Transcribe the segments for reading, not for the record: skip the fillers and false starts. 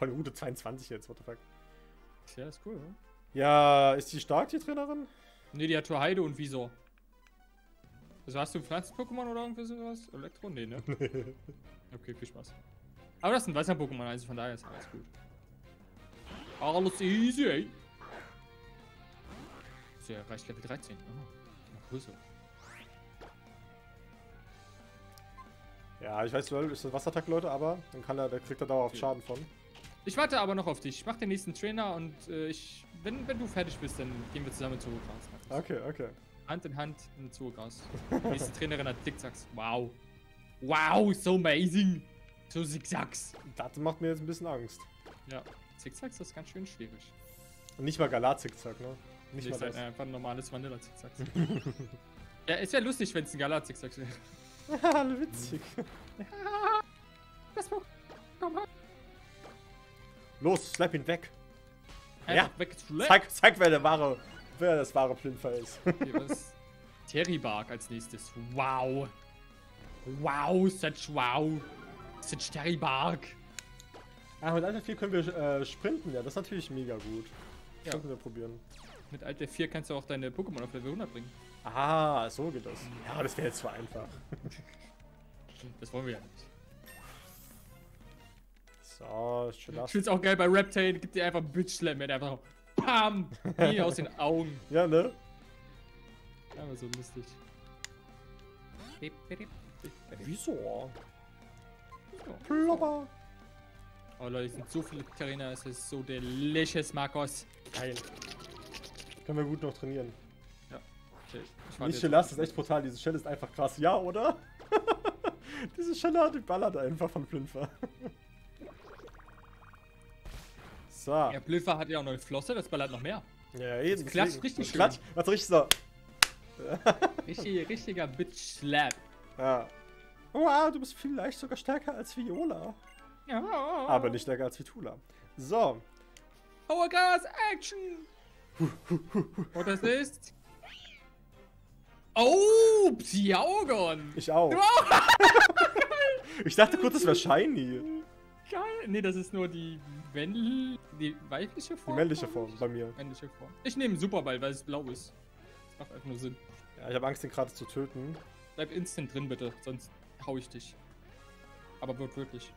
Voll Route 22 jetzt, what the fuck. Ja, ist cool, ne? Ja, ist die stark, die Trainerin? Ne, die hat Torheido und Visor. Also hast du Pflanzen-Pokémon oder irgendwas? Elektro? Ne, ne? Okay, viel Spaß. Aber das sind Wasser-Pokémon, also von daher ist alles gut. Alles easy, ey. So, ja, reicht Level 13. Oh, Größe. Ja, ich weiß, LOL ist eine Wasserattacke, Leute, aber dann kann er, der kriegt er dauerhaft Schaden von. Ich warte aber noch auf dich. Ich mach den nächsten Trainer und wenn du fertig bist, dann gehen wir zusammen zu Hochgras. Okay, okay. Hand in Hand in Hochgras. Die nächste Trainerin hat Zickzacks. Wow. Wow, so amazing. So Zickzacks. Das macht mir jetzt ein bisschen Angst. Ja, Zickzacks ist ganz schön schwierig. Und nicht mal Galar-Zickzack, ne? Nicht nee, mal das. Ist halt einfach ein normales Vanilla-Zickzacks. Ja, es wäre lustig, wenn es ein Galar-Zickzack wäre. Witzig. Das war... Los, slap ihn weg. Einfach ja, zeig wer das wahre Plünfer ist. Okay, was? Terribark als nächstes. Wow. Wow, such wow. Such Terribark. Ah, mit Alter 4 können wir sprinten, ja. Das ist natürlich mega gut. Das können wir probieren. Mit Alter 4 kannst du auch deine Pokémon auf Level 100 bringen. Ah, so geht das. Ja, das wäre jetzt zwar einfach. Das wollen wir ja nicht. So, schön das. Ich find's auch geil bei Reptile, gibt dir einfach Bitch Slam, der einfach PAM! Hier aus den Augen. Ja, ne? Aber so lustig. Wieso? Wieso? Oh Leute, es sind so viele Trainer, es ist so delicious, Marcos. Geil. Können wir gut noch trainieren. Okay, die Shellast ist echt brutal, diese Shell ist einfach krass. Ja, oder? Diese Shell, die ballert einfach von Plünfer. So. Ja, Plünfer hat ja auch noch eine Flosse, das ballert noch mehr. Ja, eben. Das klatscht richtig schön. Was richtig so. Richtiger Bitch-Slap. Ja. Wow, du bist vielleicht sogar stärker als Viola. Ja. Aber nicht stärker als Vitula. So. Hourglass Action! Und das ist... Oh, Psiaugon! Ich auch. Ich dachte kurz, das wäre shiny. Geil. Nee, das ist nur die weibliche Form. Die männliche Form bei mir. Männliche Form. Ich nehme Superball, weil es blau ist. Das macht einfach nur Sinn. Ja, ich habe Angst, den gerade zu töten. Bleib instant drin, bitte. Sonst hau ich dich. Aber wird wirklich.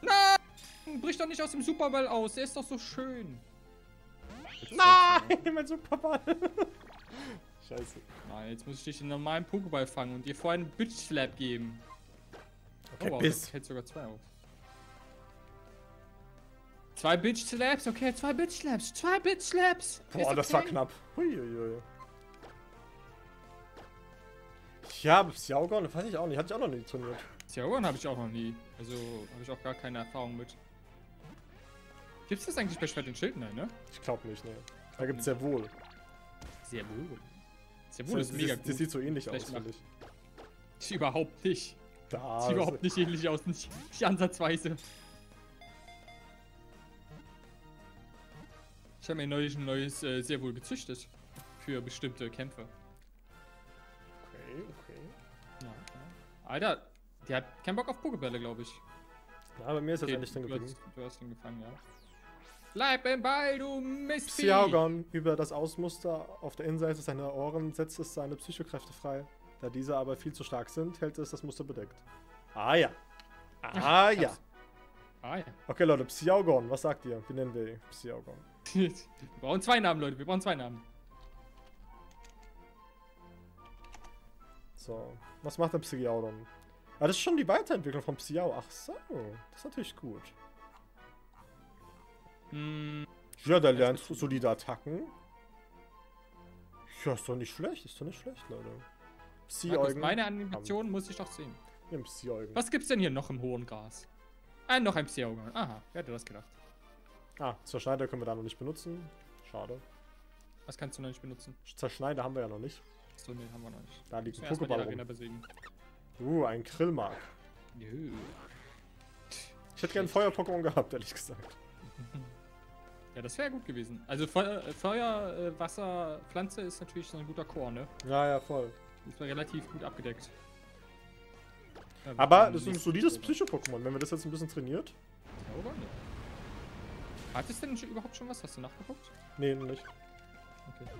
Nein! Brich doch nicht aus dem Superball aus. Der ist doch so schön. Nein, mein Superball! Scheiße. Nein, jetzt muss ich dich in einen normalen Pokéball fangen und dir vorher einen Bitch-Slap geben. Okay, oh, wow, das hält sogar zwei auf. Zwei Bitch-Slaps, okay, zwei Bitch-Slaps, zwei Bitch-Slaps! Boah, okay. Das war knapp. Huiuiui. Ja, Psiaugon, das weiß ich auch nicht, hatte ich auch noch nie trainiert. Psiaugon habe ich auch noch nie, also habe ich auch gar keine Erfahrung mit. Gibt's das eigentlich bei Schwert und Schild? Nein, ne? Ich glaube nicht, ne. Da gibt's sehr wohl. Sehr wohl? Sehr wohl ist mega gut. Das sieht so ähnlich aus, finde ich. Überhaupt nicht. Das sieht überhaupt nicht ähnlich aus, nicht ansatzweise. Ich habe mir neulich ein neues sehr wohl gezüchtet. Für bestimmte Kämpfe. Okay, okay. Ja, okay. Alter, der hat keinen Bock auf Pokébälle, glaube ich. Ja, bei mir ist okay, das endlich drin geblieben. Du hast ihn gefangen, ja. Bleib im Ball, du Mist! Psiaugon, über das Ausmuster auf der Innenseite seiner Ohren setzt es seine Psychokräfte frei. Da diese aber viel zu stark sind, hält es das Muster bedeckt. Ah ja. Ah ja. Ah ja. Okay Leute, Psiaugon, was sagt ihr? Wie nennen wir ihn? Psiaugon. Wir brauchen zwei Namen, Leute, wir brauchen zwei Namen. So, was macht der Psiaugon? Ah, das ist schon die Weiterentwicklung von Psiau. Ach so, das ist natürlich gut. Ja, da lernst du solide Attacken. Ja, ist doch nicht schlecht, Leute. Psiaugon. Meine Animation muss ich doch sehen. Im Psiaugon. Was gibt's denn hier noch im hohen Gras? Noch ein Psiaugon. Aha, wer hätte das gedacht? Ah, Zerschneider können wir da noch nicht benutzen. Schade. Was kannst du noch nicht benutzen? Zerschneider haben wir ja noch nicht. Achso, nee, haben wir noch nicht. Da liegt ein Pokéball rum. Ein Krillmark. Nö. Ich hätte gern Feuer-Pokémon gehabt, ehrlich gesagt. Ja, das wäre gut gewesen. Also Feuer, Wasser, Pflanze ist natürlich so ein guter Core, ne? Ja, ja, voll. Ist relativ gut abgedeckt. Aber das ist ein solides Psycho-Pokémon, wenn wir das jetzt ein bisschen trainiert. Ja, oder nicht? Hat es denn überhaupt schon was? Hast du nachgeguckt? Nee, nicht. Okay.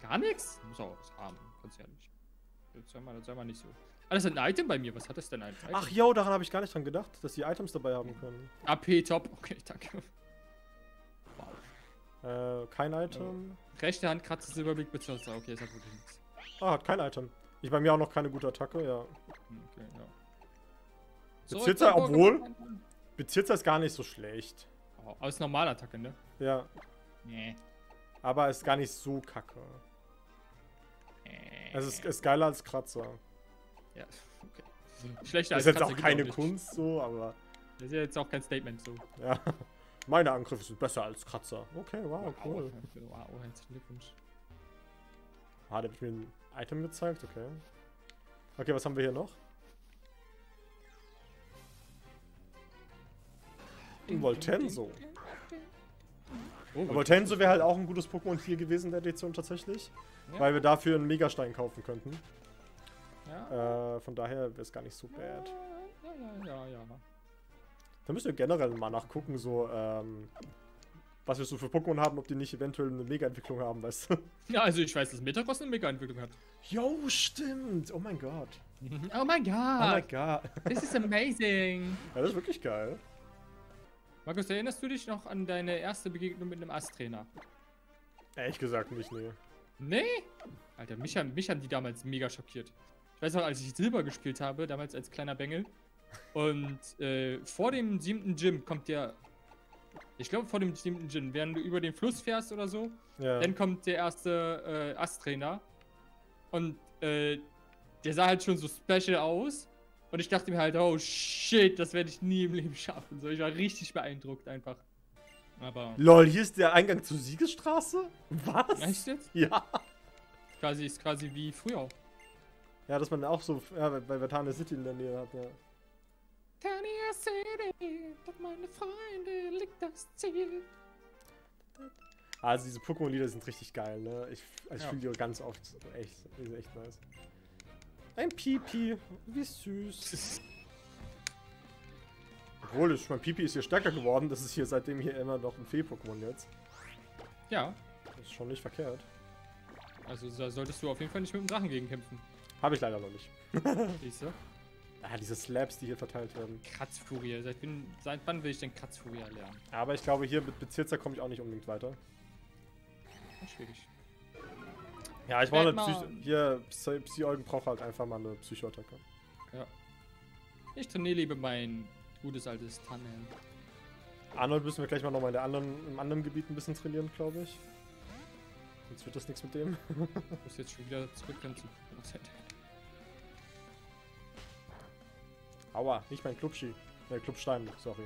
Gar nichts? Muss auch was haben, ganz ehrlich. Das sei mal nicht so. Ah, das ist ein Item bei mir. Was hat das denn ein Item? Ach jo, daran habe ich gar nicht dran gedacht, dass die Items dabei haben können. AP top. Okay, danke. Wow. Kein Item. Rechte Hand kratzt Silberblick mit Schürzer. Okay, das hat wirklich nichts. Ah, hat kein Item. Ich bei mir auch noch keine gute Attacke, ja. Okay, ja. Bezirzer, obwohl. Bezirzer ist gar nicht so schlecht. Oh, aber ist normale Attacke, ne? Ja. Nee. Aber ist gar nicht so kacke. Also ist geiler als Kratzer. Ja, okay. Schlechter als Kratzer. Ist jetzt auch keine Kunst so, aber. Das ist ja jetzt auch kein Statement so. Ja. Meine Angriffe sind besser als Kratzer. Okay, wow, cool. Wow, herzlichen Glückwunsch. Ah, der hat mir ein Item gezeigt, okay. Okay, was haben wir hier noch? Ein Voltenzo. Oh, Voltenzo wäre halt auch ein gutes Pokémon 4 gewesen in der Edition tatsächlich. Ja. Weil wir dafür einen Megastein kaufen könnten. Ja. Von daher wäre es gar nicht so bad. Ja. Da müssen wir generell mal nachgucken, so, was wir so für Pokémon haben, ob die nicht eventuell eine Mega-Entwicklung haben, weißt du? Ja, also ich weiß, dass Metagross eine Mega-Entwicklung hat. Jo, stimmt! Oh mein Gott. Oh mein Gott! Oh mein Gott! This is amazing! Ja, das ist wirklich geil. Markus, erinnerst du dich noch an deine erste Begegnung mit einem Ast-Trainer? Ehrlich gesagt nicht, nee. Nee? Alter, mich haben die damals mega schockiert. Ich weiß noch, als ich Silber gespielt habe, damals als kleiner Bengel. Und vor dem 7. Gym kommt der... Ich glaube, vor dem 7. Gym, während du über den Fluss fährst oder so, ja. Dann kommt der erste Ast-Trainer. Und der sah halt schon so special aus. Und ich dachte mir halt, oh shit, das werde ich nie im Leben schaffen. So, ich war richtig beeindruckt einfach. Aber... LOL, hier ist der Eingang zur Siegesstraße? Was? Echt jetzt? Ja. Ist quasi wie früher. Ja, dass man auch so, ja, bei Tania City in der Nähe hat, ja. Tania City, doch meine Freunde liegt das Ziel. Also diese Pokémon-Lieder sind richtig geil, ne? Ich fühle die ganz oft. Echt, die sind echt nice. Ein Pipi, wie süß. Obwohl, mein Pipi ist hier stärker geworden. Das ist hier seitdem hier immer noch ein Fee-Pokémon jetzt. Ja. Das ist schon nicht verkehrt. Also da solltest du auf jeden Fall nicht mit dem Drachen gegen kämpfen. Habe ich leider noch nicht. Siehst du? Ah, diese Slaps, die hier verteilt werden. Kratzfurie. Seit wann will ich denn Kratzfurie lernen? Aber ich glaube, hier mit Bezirzer komme ich auch nicht unbedingt weiter. Schwierig. Ja, ich brauche eine Psy-Eugen braucht halt einfach mal eine Psycho-Attacke. Ja. Ich trainiere lieber mein gutes altes Tannen. Arnold müssen wir gleich mal nochmal im anderen Gebiet ein bisschen trainieren, glaube ich. Sonst wird das nichts mit dem. Ich muss jetzt schon wieder zurück zu Aua, nicht mein Klubschi. Klubstein, sorry.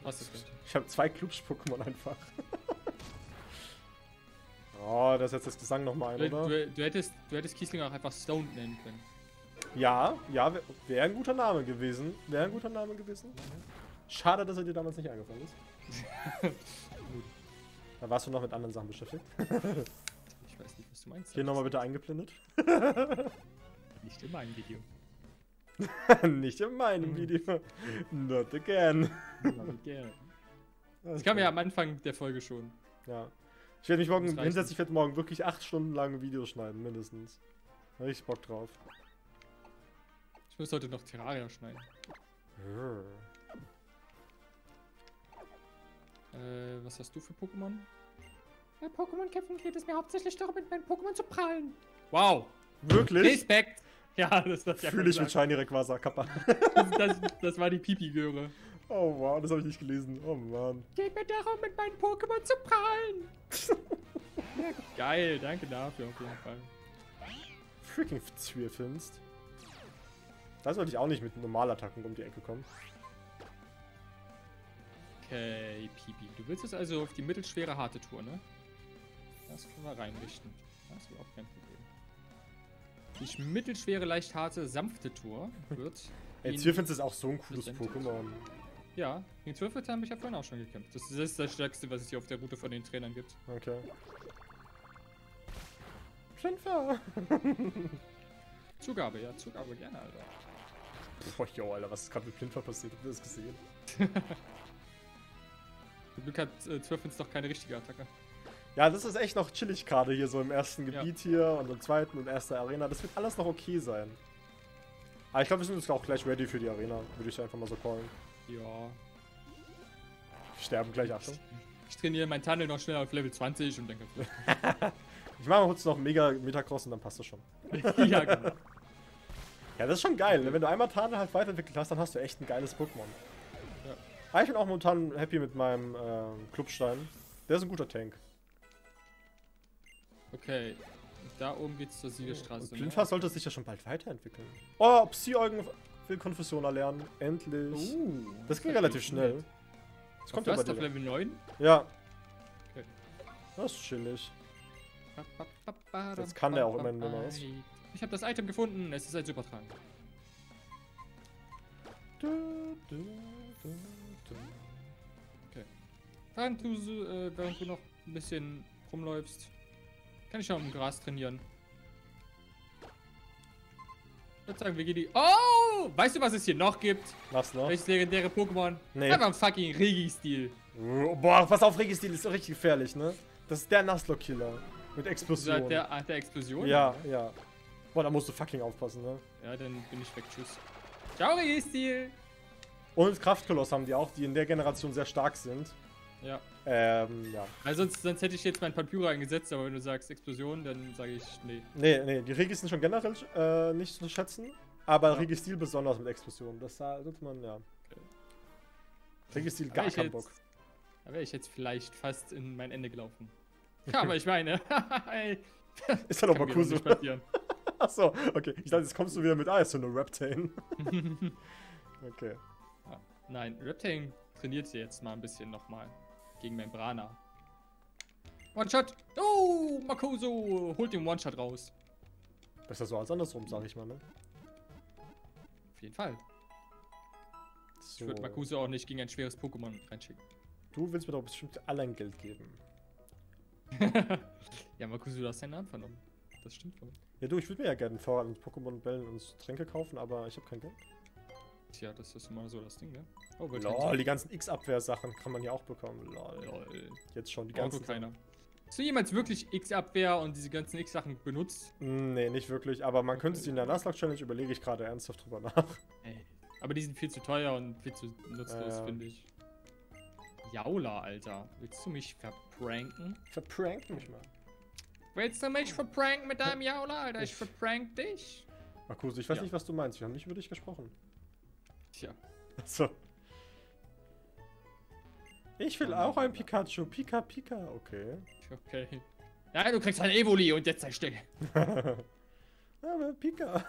Was ist das? Ich habe 2 Klubsch-Pokémon einfach. Oh, das ist jetzt das Gesang nochmal ein, oder? Du hättest Kiesling auch einfach Stone nennen können. Ja, wäre ein guter Name gewesen. Schade, dass er dir damals nicht eingefallen ist. Gut. Da warst du noch mit anderen Sachen beschäftigt. Ich weiß nicht, was du meinst. Hier nochmal bitte eingeblendet. Nicht in meinem Video. Nicht in meinem Video. Not again. Das kam ja am Anfang der Folge schon. Ja. Ich werde mich morgen hinsetzen, ich werde morgen wirklich 8 Stunden lang Videos schneiden, mindestens. Da hab ich Bock drauf. Ich muss heute noch Terraria schneiden. Was hast du für Pokémon? Bei Pokémon-Kämpfen geht es mir hauptsächlich darum, mit meinen Pokémon zu prallen. Wow! Wirklich? Respekt! Ja, das war ja fühle ich mit Shiny Rayquaza, Kappa. Das war die Pipi-Göre. Oh wow, das habe ich nicht gelesen. Oh man. Geht mir darum, mit meinen Pokémon zu prallen. Ja, geil, danke dafür auf jeden Fall. Freaking Zwirfinst. Da sollte ich auch nicht mit Normalattacken um die Ecke kommen. Okay, Pipi. Du willst jetzt also auf die mittelschwere harte Tour, ne? Das können wir reinrichten. Das ist überhaupt kein Problem. Die mittelschwere, leicht harte, sanfte Tour wird... Ey, Zwirfinst ist auch so ein cooles Pokémon. Ja, gegen Zwölfwürfel habe ich ja vorhin auch schon gekämpft. Das ist das Stärkste, was es hier auf der Route von den Trainern gibt. Okay. Schlümpfer! Zugabe, ja, Zugabe gerne, Alter. Boah, yo, Alter, was ist gerade mit Plintfer passiert? Habt ihr das gesehen? Zum Glück hat Twirfins noch keine richtige Attacke. Ja, das ist echt noch chillig gerade hier so im ersten Gebiet hier und im zweiten und erster Arena. Das wird alles noch okay sein. Aber ich glaube, wir sind jetzt auch gleich ready für die Arena, würde ich einfach mal so callen. Ja. Wir sterben gleich, Achtung. Ich trainiere meinen Tunnel noch schneller auf Level 20 und denke... Ich mache mal kurz noch Mega Metacross und dann passt das schon. Ja, genau. Ja, das ist schon geil. Wenn du einmal Tunnel halt weiterentwickelt hast, dann hast du echt ein geiles Pokémon. Ja. Ich bin auch momentan happy mit meinem Klubstein. Der ist ein guter Tank. Okay, da oben geht's zur Siegerstraße. Plintfer sollte sich ja schon bald weiterentwickeln. Oh, Psi-Eugen will Konfessioner lernen. Endlich. Das ging relativ schnell. Das kommt ja bei dir. Auf Level 9? Ja. Okay. Das ist chillig. Jetzt kann der auch immerhin mehr was. Ich habe das Item gefunden. Es ist ein Supertrank. Okay. Während du noch ein bisschen rumläufst, kann ich noch im Gras trainieren. Ich würde sagen, wir gehen die... Oh! Weißt du, was es hier noch gibt? Was noch? Welches legendäre Pokémon? Nee. Einfach ein fucking Registeel. Boah, pass auf, Registeel ist richtig gefährlich, ne? Das ist der Nuzlocke-Killer. Mit Explosion. Der Explosion? Ja, ne? Ja. Boah, da musst du fucking aufpassen, ne? Ja, dann bin ich weg, tschüss. Ciao, Registeel! Und Kraftkoloss haben die auch, die in der Generation sehr stark sind. Ja. Ja. Weil sonst hätte ich jetzt mein Papyra eingesetzt, aber wenn du sagst Explosion, dann sage ich nee. Nee, die Regis sind schon generell nicht zu schätzen, aber Registeel besonders mit Explosion. Das sollte man, ja. Okay. Registeel gar keinen Bock. Da wäre ich jetzt vielleicht fast in mein Ende gelaufen. Ja, aber ich meine, ist ja doch mal cool so. Achso, okay. Ich dachte, jetzt kommst du wieder mit Eis, so eine Reptane. Okay. Ah, nein, Reptane trainiert sie jetzt mal ein bisschen nochmal. Gegen Membrana. One-Shot! Oh, Makuso! Holt den One-Shot raus. Besser so als andersrum, sag ich mal, ne? Auf jeden Fall. So. Ich würde Makuso auch nicht gegen ein schweres Pokémon reinschicken. Du willst mir doch bestimmt allein Geld geben. Ja, Makuso, du hast deinen Namen vernommen. Das stimmt wohl. Ja, du, ich würde mir ja gerne vorrangig Pokémon Bällen und Tränke kaufen, aber ich habe kein Geld. Tja, das ist immer so das Ding, ne? Oh, lol, die ganzen X-Abwehr-Sachen kann man ja auch bekommen. Lol. Jetzt schon die ganzen. Keiner. Hast du jemals wirklich X-Abwehr und diese ganzen X-Sachen benutzt? Nee, nicht wirklich, aber man könnte sie in der Nuzlocke-Challenge, überlege ich gerade ernsthaft drüber nach. Ey. Aber die sind viel zu teuer und viel zu nutzlos, finde ich. Jaula, Alter. Willst du mich verpranken? Verprank mich mal. Willst du mich verpranken mit deinem Jaula, Alter? Ich verprank dich. Markus, ich weiß nicht, was du meinst. Wir haben nicht über dich gesprochen. Tja. Achso. Ich will auch ein Pikachu. Pika, Pika. Okay. Okay. Nein, du kriegst ein Evoli und jetzt sei still. Aber Pika.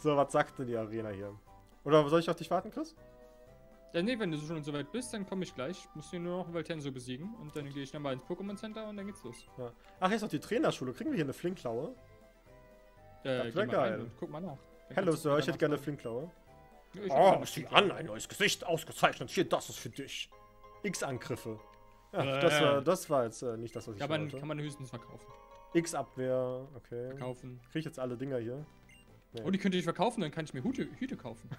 So, was sagt denn die Arena hier? Oder soll ich auf dich warten, Chris? Ja, nee, wenn du schon so weit bist, dann komme ich gleich. Ich muss hier nur noch Valtenso besiegen. Und dann gehe ich nochmal ins Pokémon Center und dann geht's los. Ja. Ach, hier ist noch die Trainerschule. Kriegen wir hier eine Flinkklaue? Das wäre geil. Guck mal nach. Hello Sir, ich hätte gerne Flinkklaue. Oh, sieh an, ein neues Gesicht, ausgezeichnet. Hier, das ist für dich. X-Angriffe. Ja, das war jetzt nicht das, was ich wollte. Kann man höchstens verkaufen. X-Abwehr, okay. Verkaufen. Krieg ich jetzt alle Dinger hier? Nee. Oh, die könnte ich verkaufen, dann kann ich mir Hüte kaufen.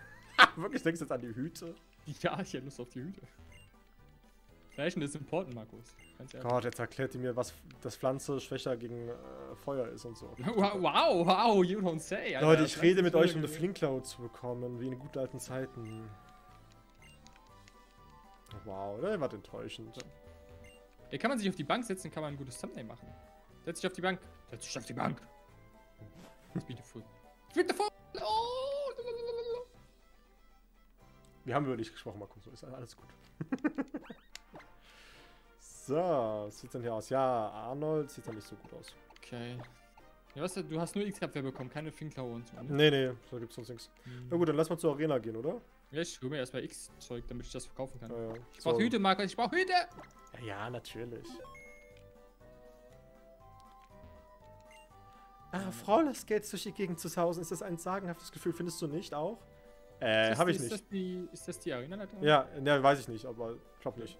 Wirklich, denkst du jetzt an die Hüte? Ja, ich hätte Lust auf die Hüte. Flächen ist important, Markus. Gott, jetzt erklärt ihr mir, was das Pflanze schwächer gegen Feuer ist und so. Wow, you don't say. Alter. Leute, ich rede mit euch, um eine Flinkklaue zu bekommen, wie in guten alten Zeiten. Wow, der war enttäuschend. Ja, kann man sich auf die Bank setzen, kann man ein gutes Thumbnail machen. Setz dich auf die Bank. Setz dich auf die Bank. Beautiful. Beautiful. Oh. Wir haben über dich gesprochen, Markus. Ist alles gut. So, was sieht denn hier aus? Ja, Arnold sieht ja nicht so gut aus. Okay. Ja, weißt du hast nur X-Abwehr bekommen, keine Finkklaue und so. Nee, da gibt's sonst nichts. Na gut, dann lass mal zur Arena gehen, oder? Ja, ich hole mir erstmal X-Zeug, damit ich das verkaufen kann. Ja. Ich brauch Hüte, Markus, ich brauch Hüte! Ja, natürlich. Ah, Frau, das Geld durch die Gegend zu sausen, ist das ein sagenhaftes Gefühl, findest du nicht auch? Hab ich nicht. Ist das die Arena-Leitung? Ja, ne, weiß ich nicht, aber glaub nicht.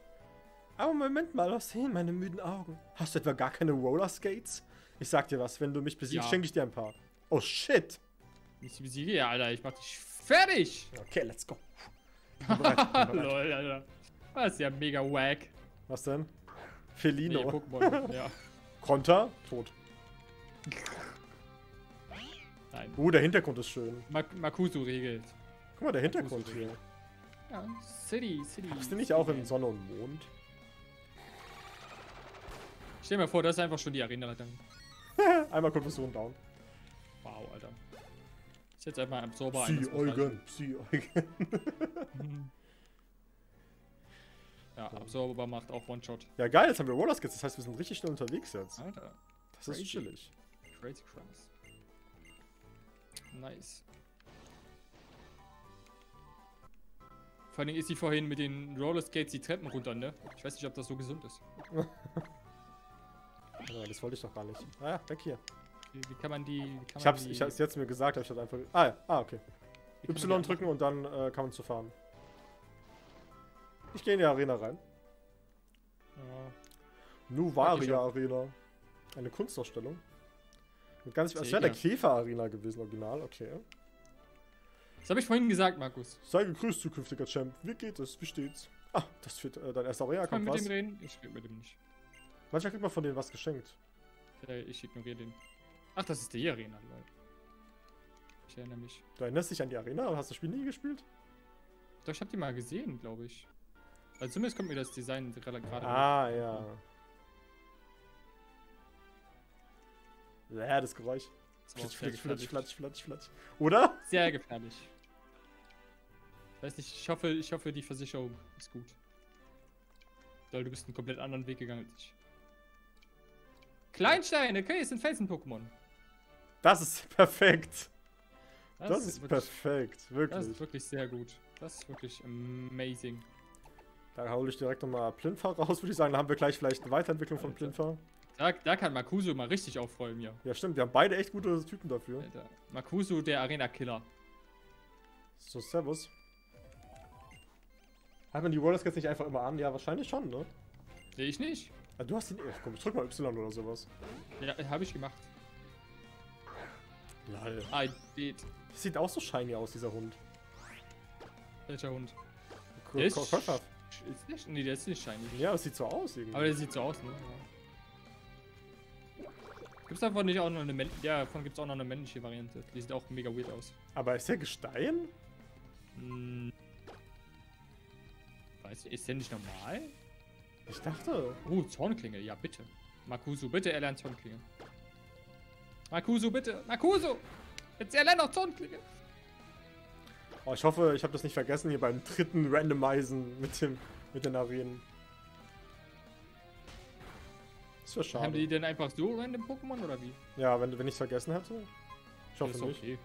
Aber Moment mal, was sehen meine müden Augen? Hast du etwa gar keine Roller Skates? Ich sag dir was, wenn du mich besiegst, schenke ich dir ein paar. Oh shit! Ich besiege ja, Alter. Ich mach dich fertig. Okay, let's go. Bin bereit. Lol, Alter. Das ist ja mega wack. Was denn? Felino. Nee, Pokémon, ja. Konter, tot. Nein. Der Hintergrund ist schön. Makuzu regelt. Guck mal, der Hintergrund hier. Ja, City. Bist du nicht auch in Sonne und Mond? Stell dir mal vor, das ist einfach schon die Arena dann. Einmal Konfusion down. Wow, Alter. Ist jetzt einfach ein Absorber. Psy-Eugen. Ja, Absorber macht auch One-Shot. Ja, geil, jetzt haben wir Roller-Skits. Das heißt, wir sind richtig schnell unterwegs jetzt. Alter. Das ist chillig. Crazy Crumbs. Nice. Vor allem ist sie vorhin mit den Rollerskates die Treppen runter, ne? Ich weiß nicht, ob das so gesund ist. Ja, das wollte ich doch gar nicht. Ah ja, weg hier. Wie kann man die... ich hab's jetzt mir gesagt, aber ich hab's einfach... Ah ja, okay. Y drücken und dann kann man zu fahren. Ich gehe in die Arena rein. Ja. Nuvaria Arena. Eine Kunstausstellung. Es wäre der Käfer-Arena gewesen, original, okay. Das habe ich vorhin gesagt, Markus. Sei gegrüßt, zukünftiger Champ. Wie geht es? Wie steht's? Ah, das wird dein erster Aurea-Kampf. Kann ich mit dem reden? Ich rede mit dem nicht. Manchmal kriegt man von denen was geschenkt. Ich ignoriere den. Ach, das ist die Arena, Leute. Ich erinnere mich. Du erinnerst dich an die Arena, aber hast das Spiel nie gespielt? Doch, ich habe die mal gesehen, glaube ich. Also zumindest kommt mir das Design gerade mit. Ah, ja. Ja, das Geräusch. Flatsch, flatsch, flatsch. Oder? Sehr gefährlich. Ich weiß nicht, ich hoffe, die Versicherung ist gut. Doll, du bist einen komplett anderen Weg gegangen als ich. Kleinsteine, okay, es sind Felsen-Pokémon. Das ist perfekt. Das ist wirklich perfekt, wirklich. Das ist wirklich sehr gut. Das ist wirklich amazing. Da hole ich direkt nochmal Plinfa raus, würde ich sagen. Da haben wir gleich vielleicht eine Weiterentwicklung von Plinfa. Da kann Makuzu mal richtig aufräumen, ja. Ja, stimmt. Wir haben beide echt gute Typen dafür. Alter. Makuzu, der Arena-Killer. So, servus. Hat man die Rollers jetzt nicht einfach immer an? Ja, wahrscheinlich schon, ne? Sehe ich nicht. Ja, du hast ihn... Ach komm, ich drück mal Y oder sowas. Ja, habe ich gemacht. Lol. Das sieht auch so shiny aus, dieser Hund. Welcher Hund? Nee, der ist nicht shiny. Ja, das sieht so aus irgendwie. Aber der sieht so aus, ne? Gibt's davon nicht auch noch eine männliche? Ja, davon gibt's auch noch eine männliche Variante. Die sieht auch mega weird aus. Aber ist der Gestein? Hm. Weiß nicht, ist der nicht normal? Ich dachte. Oh, Zornklinge, ja bitte. Makuzu, bitte erlernt Zornklinge. Makuzu, bitte. Makuzu! Jetzt erlernt auch Zornklinge! Oh, ich hoffe, ich habe das nicht vergessen hier beim dritten Randomisen mit den Arenen. Das wäre schade. Haben die denn einfach so random Pokémon oder wie? Ja, wenn ich es vergessen hätte. Ich hoffe nicht. Okay,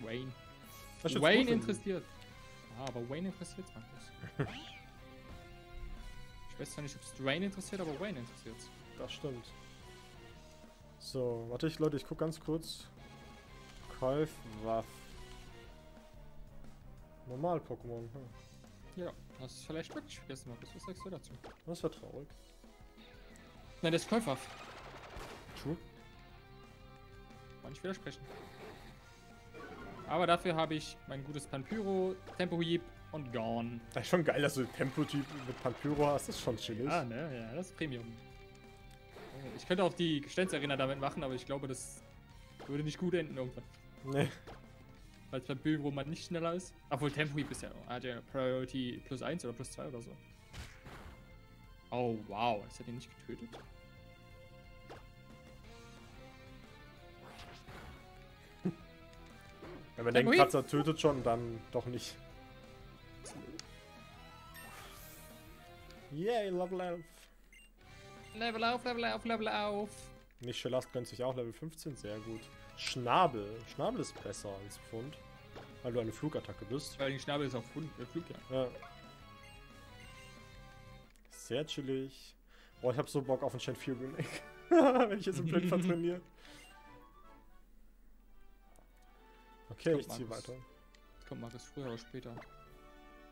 war. Wayne interessiert. Ah, aber Wayne interessiert Markus. Ich weiß zwar nicht, ob es Wayne interessiert, aber Wayne interessiert. Das stimmt. So, warte, Leute, ich guck ganz kurz. Kaufwaff. Normal Pokémon. Hm. Ja, hast du vielleicht wirklich vergessen, Markus. Was sagst du dazu? Das war traurig. Nein, das ist Käuferhaft. True. Kann ich widersprechen. Aber dafür habe ich mein gutes Panpyro, Tempo-Hieb und Gone. Das ist schon geil, dass du Tempo-Typ mit Panpyro hast. Das ist schon chillig. Ah, ne? Ja, das ist Premium. Ich könnte auch die Gesteinsarena damit machen, aber ich glaube, das würde nicht gut enden irgendwann. Nee. Weil es beim Büro man nicht schneller ist. Obwohl Tempo-Hieb ist ja noch. Hat ja Priority plus 1 oder plus 2 oder so. Oh wow, das hat ihn nicht getötet. Wenn man denkt, Kratzer tötet schon, dann doch nicht. Yay, Level auf. Level auf, Level auf, Level auf. Nischelas gönnt sich auch Level 15, sehr gut. Schnabel. Schnabel ist besser als Pfund, weil du eine Flugattacke bist. Weil die Schnabel ist auf Pfund, Flug, ja. Ja. Sehr chillig. Boah, ich hab so Bock auf ein Gen 4 Remake. Wenn ich jetzt im Blick vertrainiere. Okay, ich zieh weiter. Kommt mal das früher oder später.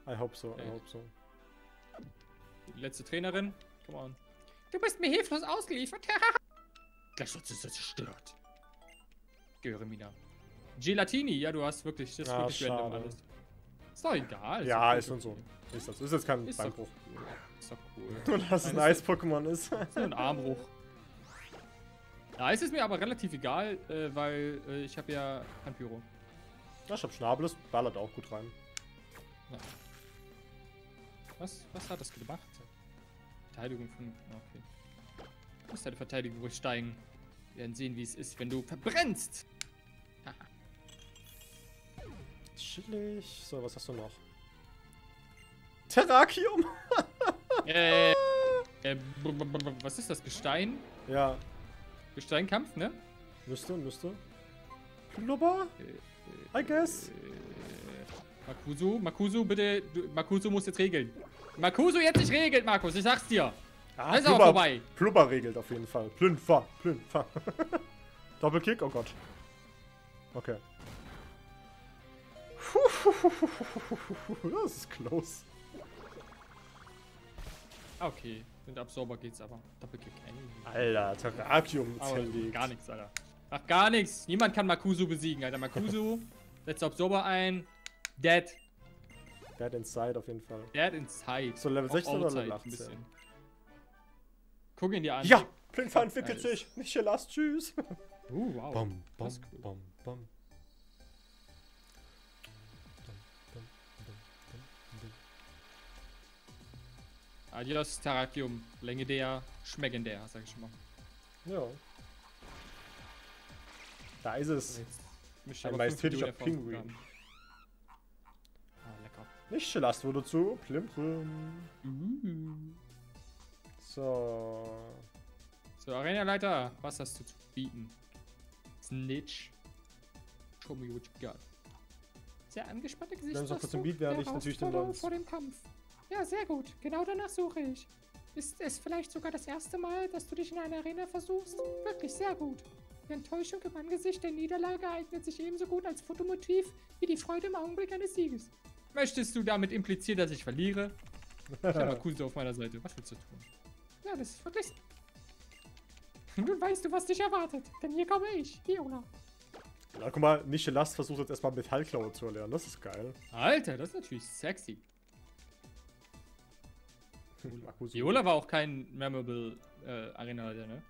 I hope so, I hope so. Die letzte Trainerin. Come on. Du bist mir hilflos ausgeliefert. Gleich wird sie zerstört. Gehöremina. Gelatini, ja, du hast wirklich, das ist wirklich random alles. Ist doch egal. Ist ja, ist schon so. Ist das? Ist jetzt kein Beinbruch. Cool. Ist doch cool. Nur, dass es ein Eis-Pokémon ist. Ist nur ein Armbruch. Eis ist mir aber relativ egal, weil ich habe ja Pyro. Ja, ich hab Schnables, ballert auch gut rein. Ja. Was hat das gemacht? Verteidigung von... Okay. Du musst deine Verteidigung ruhig steigen. Wir werden sehen, wie es ist, wenn du verbrennst! Chillig. So, was hast du noch? Terrakium! Was ist das? Gestein? Ja. Gesteinkampf, ne? Müsste. Blubber? I guess. Makuso, bitte. Makuso muss jetzt regeln. Makuso jetzt nicht regelt, Markus, ich sag's dir. Ah, ist aber vorbei. Plubber regelt auf jeden Fall. Plünfer. Doppelkick, oh Gott. Okay. Das ist close. Okay, mit Absorber geht's aber. Doppelkick, ey. Alter, Terrakium zerlegt. Gar nichts, Alter. Ach, gar nichts. Niemand kann Makuso besiegen, Alter. Makuso, setzt Absorber ein. Dead. Dead Inside auf jeden Fall. Dead Inside. So Level 16 oder Level 18? Guck ihn dir an. Ja, Plünfer entwickelt sich. Michelas, tschüss. Wow. Das ist cool. Adios, Terrakium. Länge der, schmecken der, sag ich schon mal. Ja. Da ist es. Ein majestätischer Pinguin. Ah, lecker. Michelas wurde zu Plimprim. So, Arena-Leiter, was hast du zu bieten? Snitch. Show me what you got. Sehr angespannte Gesichtsversuchung vor dem Kampf. Ja, sehr gut. Genau danach suche ich. Ist es vielleicht sogar das erste Mal, dass du dich in einer Arena versuchst? Wirklich sehr gut. Die Enttäuschung im Angesicht der Niederlage eignet sich ebenso gut als Fotomotiv wie die Freude im Augenblick eines Sieges. Möchtest du damit implizieren, dass ich verliere? Ich habe Makuso auf meiner Seite. Was willst du tun? Ja, das ist wirklich... Nun weißt du, was dich erwartet. Denn hier komme ich, Fiona. Na, guck mal, Michelas versucht jetzt erstmal Metallklaue zu erlernen. Das ist geil. Alter, das ist natürlich sexy. Viola war auch kein Memorable Arena-Leiter, ne?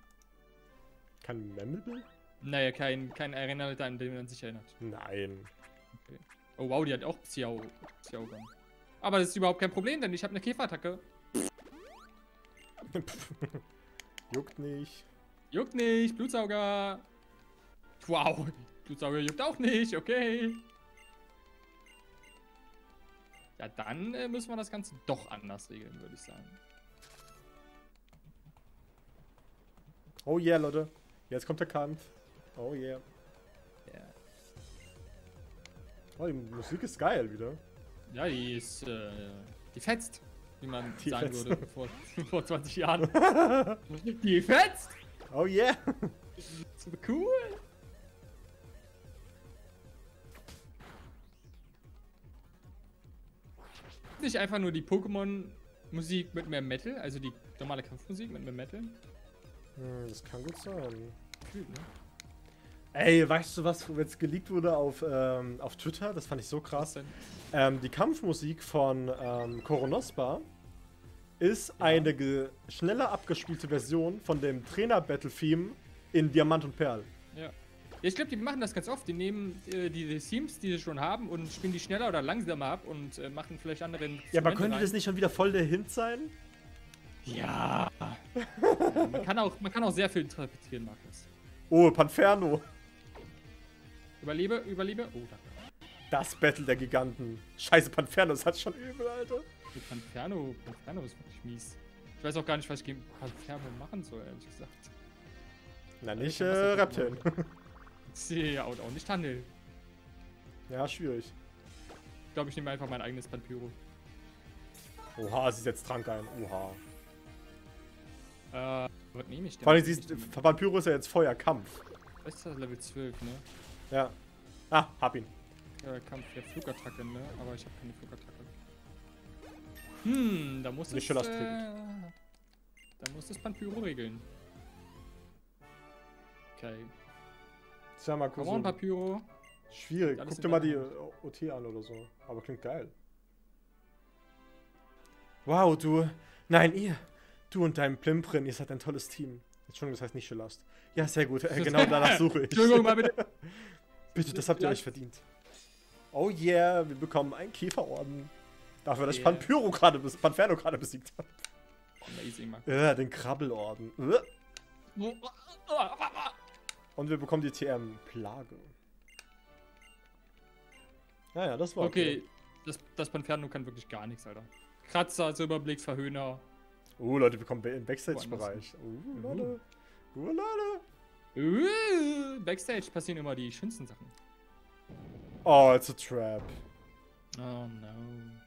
Kein Memorable? Naja, kein Arena-Leiter, an den man sich erinnert. Nein. Okay. Oh wow, die hat auch Psiao-Gang. Aber das ist überhaupt kein Problem, denn ich habe eine Käferattacke. Juckt nicht. Juckt nicht, Blutsauger. Wow, Blutsauger juckt auch nicht, okay. Ja, dann müssen wir das Ganze doch anders regeln, würde ich sagen. Oh yeah, Leute. Jetzt kommt der Kampf. Oh yeah. Oh, die Musik ist geil wieder. Ja, die ist, die fetzt, wie man sagen würde vor 20 Jahren. Die fetzt! Oh yeah! Super cool! Nicht einfach nur die Pokémon-Musik mit mehr Metal, also die normale Kampfmusik mit mehr Metal. Das kann gut sein. Cool, ne? Ey, weißt du, was jetzt geleakt wurde auf Twitter? Das fand ich so krass. Die Kampfmusik von Koronospa ist eine schneller abgespielte Version von dem Trainer-Battle-Theme in Diamant und Perl. Ja. Ich glaube, die machen das ganz oft. Die nehmen die Themes, die sie schon haben, und spielen die schneller oder langsamer ab und machen vielleicht andere. Ja, aber könnte das nicht schon wieder voll der Hint sein? Ja. Man kann auch sehr viel interpretieren, Markus. Oh, Panferno. Überlebe. Oh, danke. Das Battle der Giganten. Scheiße, Panferno, das hat schon übel, Alter. Panferno ist wirklich mies. Ich weiß auch gar nicht, was ich gegen Panferno machen soll, ehrlich gesagt. Na, nicht Reptilien. Ja, und auch nicht Handel. Ja, schwierig. Ich glaube, ich nehme einfach mein eigenes Panpyro. Oha, sie setzt Trank ein. Oha. Was nehme ich denn? Vor allem, Panpyro ist ja jetzt Feuerkampf. Das ist das Level 12, ne? Ja. Ah, hab ihn. Ja, Kampf, ja, Flugattacke, ne? Aber ich habe keine Flugattacke. Da muss ich. Da muss das Panpyro regeln. Okay. Sag mal, komm, ein paar Pyro. Schwierig. Guck dir mal die OT an oder so. Aber klingt geil. Wow, du. Nein, ihr. Du und dein Plimprin, ihr seid ein tolles Team. Entschuldigung, das heißt nicht Schellast. Ja, sehr gut. Genau danach suche ich. Entschuldigung, mal bitte. Bitte, das habt ihr euch verdient. Oh yeah, wir bekommen einen Käferorden. Dafür, dass ich Panferno gerade besiegt habe. Amazing, Mann. Den Krabbelorden. Und wir bekommen die TM-Plage. Naja, das war okay. Das Panferno kann wirklich gar nichts, Alter. Kratzer, Silberblick, Verhöhner. Oh, Leute, wir kommen im Backstage-Bereich. Oh, Leute. Oh, Leute. Backstage passieren immer die schönsten Sachen. Oh, it's a trap. Oh, no.